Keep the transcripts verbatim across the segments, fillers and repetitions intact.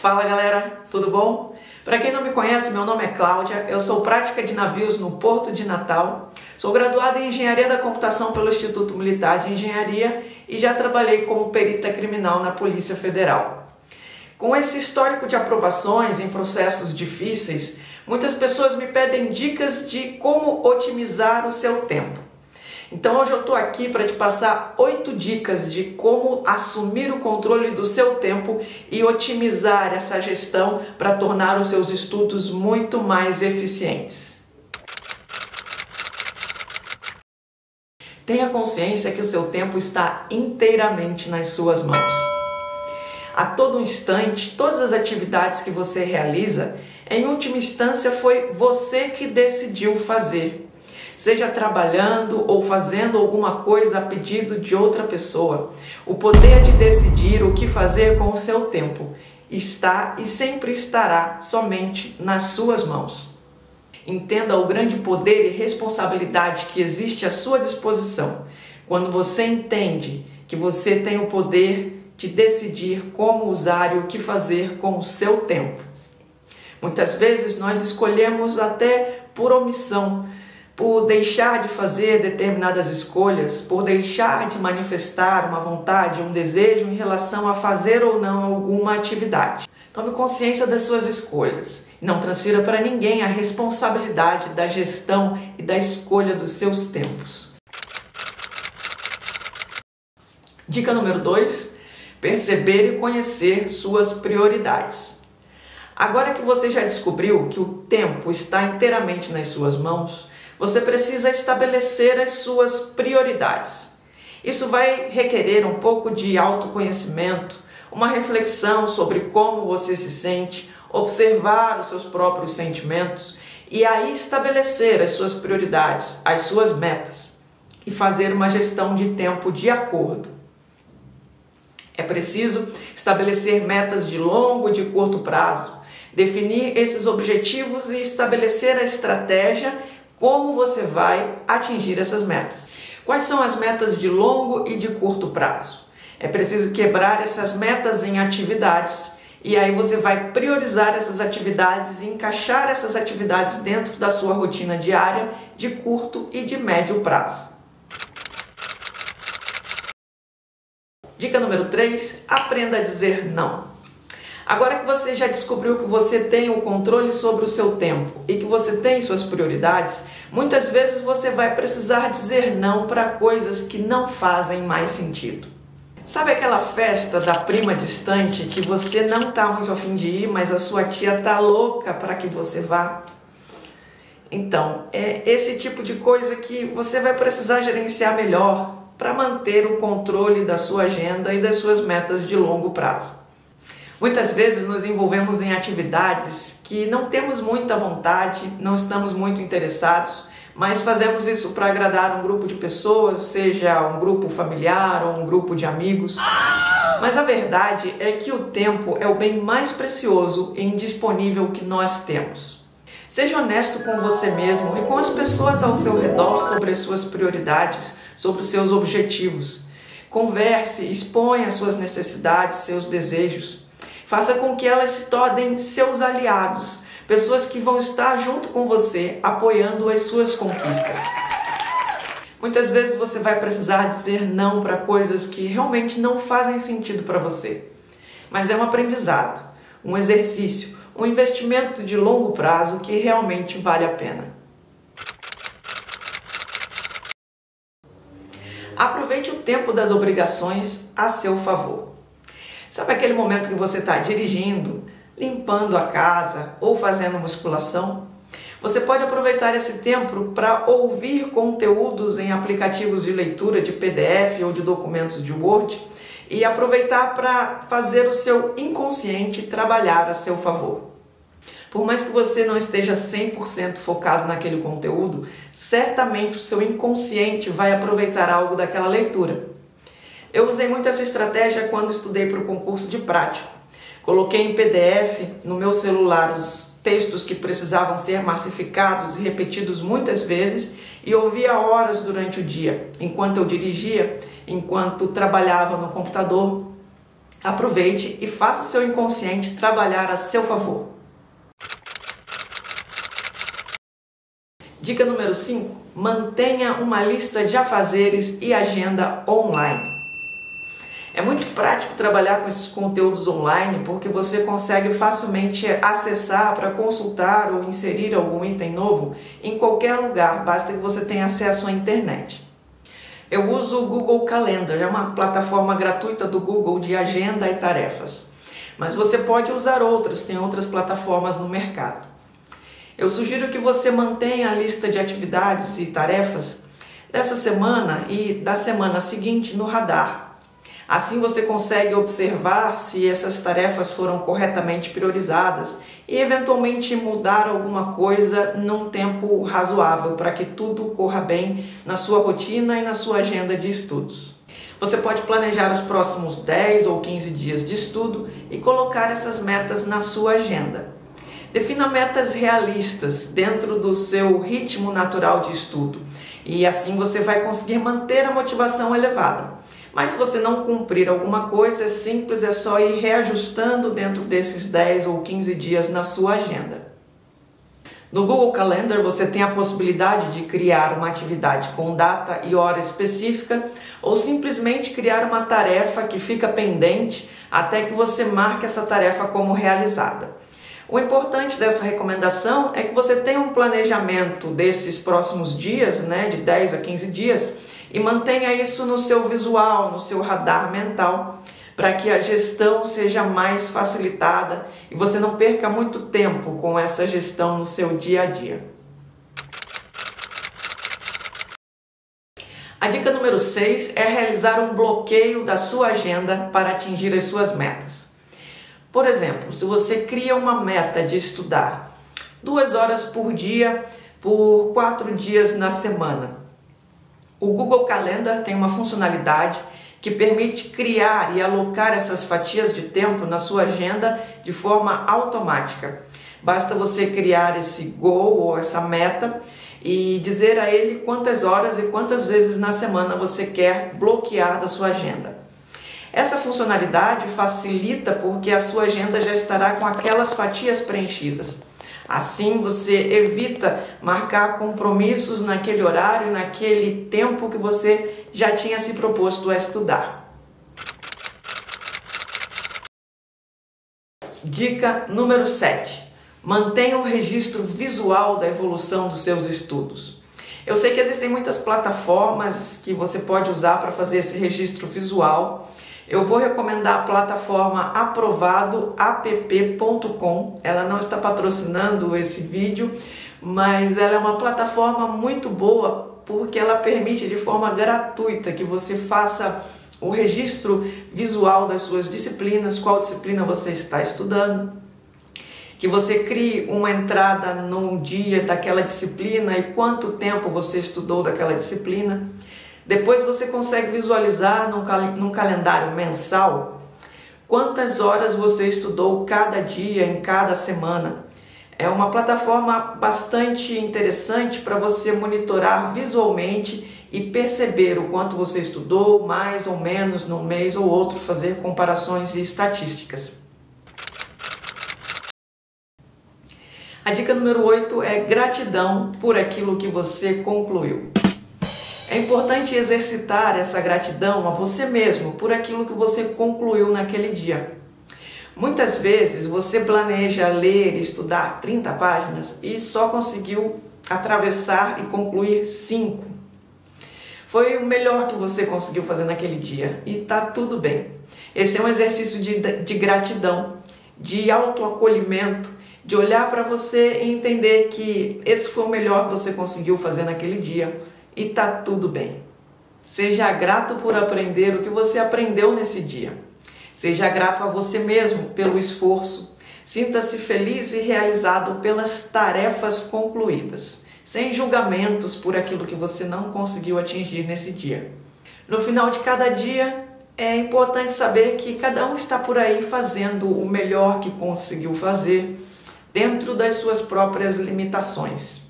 Fala galera, tudo bom? Para quem não me conhece, meu nome é Cláudia, eu sou prática de navios no Porto de Natal, sou graduada em Engenharia da Computação pelo Instituto Militar de Engenharia e já trabalhei como perita criminal na Polícia Federal. Com esse histórico de aprovações em processos difíceis, muitas pessoas me pedem dicas de como otimizar o seu tempo. Então hoje eu estou aqui para te passar oito dicas de como assumir o controle do seu tempo e otimizar essa gestão para tornar os seus estudos muito mais eficientes. Tenha consciência que o seu tempo está inteiramente nas suas mãos. A todo instante, todas as atividades que você realiza, em última instância foi você que decidiu fazer. Seja trabalhando ou fazendo alguma coisa a pedido de outra pessoa, o poder de decidir o que fazer com o seu tempo está e sempre estará somente nas suas mãos. Entenda o grande poder e responsabilidade que existe à sua disposição quando você entende que você tem o poder de decidir como usar e o que fazer com o seu tempo. Muitas vezes nós escolhemos até por omissão, por deixar de fazer determinadas escolhas, por deixar de manifestar uma vontade, um desejo em relação a fazer ou não alguma atividade. Tome consciência das suas escolhas. Não transfira para ninguém a responsabilidade da gestão e da escolha dos seus tempos. Dica número dois: perceber e conhecer suas prioridades. Agora que você já descobriu que o tempo está inteiramente nas suas mãos, você precisa estabelecer as suas prioridades. Isso vai requerer um pouco de autoconhecimento, uma reflexão sobre como você se sente, observar os seus próprios sentimentos e aí estabelecer as suas prioridades, as suas metas e fazer uma gestão de tempo de acordo. É preciso estabelecer metas de longo e de curto prazo, definir esses objetivos e estabelecer a estratégia como você vai atingir essas metas. Quais são as metas de longo e de curto prazo? É preciso quebrar essas metas em atividades e aí você vai priorizar essas atividades e encaixar essas atividades dentro da sua rotina diária de curto e de médio prazo. Dica número três: aprenda a dizer não. Agora que você já descobriu que você tem o controle sobre o seu tempo e que você tem suas prioridades, muitas vezes você vai precisar dizer não para coisas que não fazem mais sentido. Sabe aquela festa da prima distante que você não está muito afim de ir, mas a sua tia está louca para que você vá? Então, é esse tipo de coisa que você vai precisar gerenciar melhor para manter o controle da sua agenda e das suas metas de longo prazo. Muitas vezes nos envolvemos em atividades que não temos muita vontade, não estamos muito interessados, mas fazemos isso para agradar um grupo de pessoas, seja um grupo familiar ou um grupo de amigos. Mas a verdade é que o tempo é o bem mais precioso e indisponível que nós temos. Seja honesto com você mesmo e com as pessoas ao seu redor sobre as suas prioridades, sobre os seus objetivos. Converse, exponha as suas necessidades, seus desejos. Faça com que elas se tornem seus aliados, pessoas que vão estar junto com você, apoiando as suas conquistas. Muitas vezes você vai precisar dizer não para coisas que realmente não fazem sentido para você. Mas é um aprendizado, um exercício, um investimento de longo prazo que realmente vale a pena. Aproveite o tempo das obrigações a seu favor. Sabe aquele momento que você está dirigindo, limpando a casa ou fazendo musculação? Você pode aproveitar esse tempo para ouvir conteúdos em aplicativos de leitura de P D F ou de documentos de Word e aproveitar para fazer o seu inconsciente trabalhar a seu favor. Por mais que você não esteja cem por cento focado naquele conteúdo, certamente o seu inconsciente vai aproveitar algo daquela leitura. Eu usei muito essa estratégia quando estudei para o concurso de prático. Coloquei em P D F no meu celular os textos que precisavam ser massificados e repetidos muitas vezes e ouvia horas durante o dia, enquanto eu dirigia, enquanto trabalhava no computador. Aproveite e faça o seu inconsciente trabalhar a seu favor. Dica número cinco. Mantenha uma lista de afazeres e agenda online. É muito prático trabalhar com esses conteúdos online porque você consegue facilmente acessar para consultar ou inserir algum item novo em qualquer lugar, basta que você tenha acesso à internet. Eu uso o Google Calendar, é uma plataforma gratuita do Google de agenda e tarefas, mas você pode usar outras, tem outras plataformas no mercado. Eu sugiro que você mantenha a lista de atividades e tarefas dessa semana e da semana seguinte no radar. Assim você consegue observar se essas tarefas foram corretamente priorizadas e eventualmente mudar alguma coisa num tempo razoável para que tudo corra bem na sua rotina e na sua agenda de estudos. Você pode planejar os próximos dez ou quinze dias de estudo e colocar essas metas na sua agenda. Defina metas realistas dentro do seu ritmo natural de estudo e assim você vai conseguir manter a motivação elevada. Mas se você não cumprir alguma coisa, é simples, é só ir reajustando dentro desses dez ou quinze dias na sua agenda. No Google Calendar você tem a possibilidade de criar uma atividade com data e hora específica ou simplesmente criar uma tarefa que fica pendente até que você marque essa tarefa como realizada. O importante dessa recomendação é que você tenha um planejamento desses próximos dias, né, de dez a quinze dias, e mantenha isso no seu visual, no seu radar mental, para que a gestão seja mais facilitada e você não perca muito tempo com essa gestão no seu dia a dia. A dica número seis é realizar um bloqueio da sua agenda para atingir as suas metas. Por exemplo, se você cria uma meta de estudar duas horas por dia por quatro dias na semana, o Google Calendar tem uma funcionalidade que permite criar e alocar essas fatias de tempo na sua agenda de forma automática. Basta você criar esse goal ou essa meta e dizer a ele quantas horas e quantas vezes na semana você quer bloquear da sua agenda. Essa funcionalidade facilita porque a sua agenda já estará com aquelas fatias preenchidas. Assim você evita marcar compromissos naquele horário, naquele tempo que você já tinha se proposto a estudar. Dica número sete. Mantenha um registro visual da evolução dos seus estudos. Eu sei que existem muitas plataformas que você pode usar para fazer esse registro visual. Eu vou recomendar a plataforma aprovado app ponto com, ela não está patrocinando esse vídeo, mas ela é uma plataforma muito boa porque ela permite de forma gratuita que você faça o registro visual das suas disciplinas, qual disciplina você está estudando, que você crie uma entrada num dia daquela disciplina e quanto tempo você estudou daquela disciplina. Depois você consegue visualizar num, cal num calendário mensal quantas horas você estudou cada dia, em cada semana. É uma plataforma bastante interessante para você monitorar visualmente e perceber o quanto você estudou, mais ou menos, num mês ou outro, fazer comparações e estatísticas. A dica número oito é gratidão por aquilo que você concluiu. É importante exercitar essa gratidão a você mesmo por aquilo que você concluiu naquele dia. Muitas vezes você planeja ler e estudar trinta páginas e só conseguiu atravessar e concluir cinco. Foi o melhor que você conseguiu fazer naquele dia e tá tudo bem. Esse é um exercício de, de gratidão, de autoacolhimento, de olhar para você e entender que esse foi o melhor que você conseguiu fazer naquele dia. E tá tudo bem. Seja grato por aprender o que você aprendeu nesse dia. Seja grato a você mesmo pelo esforço. Sinta-se feliz e realizado pelas tarefas concluídas, sem julgamentos por aquilo que você não conseguiu atingir nesse dia. No final de cada dia, é importante saber que cada um está por aí fazendo o melhor que conseguiu fazer dentro das suas próprias limitações.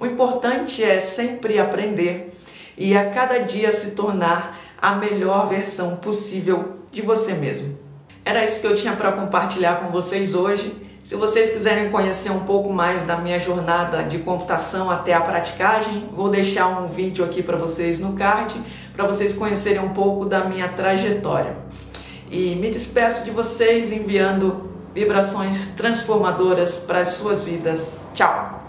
O importante é sempre aprender e a cada dia se tornar a melhor versão possível de você mesmo. Era isso que eu tinha para compartilhar com vocês hoje. Se vocês quiserem conhecer um pouco mais da minha jornada de computação até a praticagem, vou deixar um vídeo aqui para vocês no card, para vocês conhecerem um pouco da minha trajetória. E me despeço de vocês enviando vibrações transformadoras para as suas vidas. Tchau!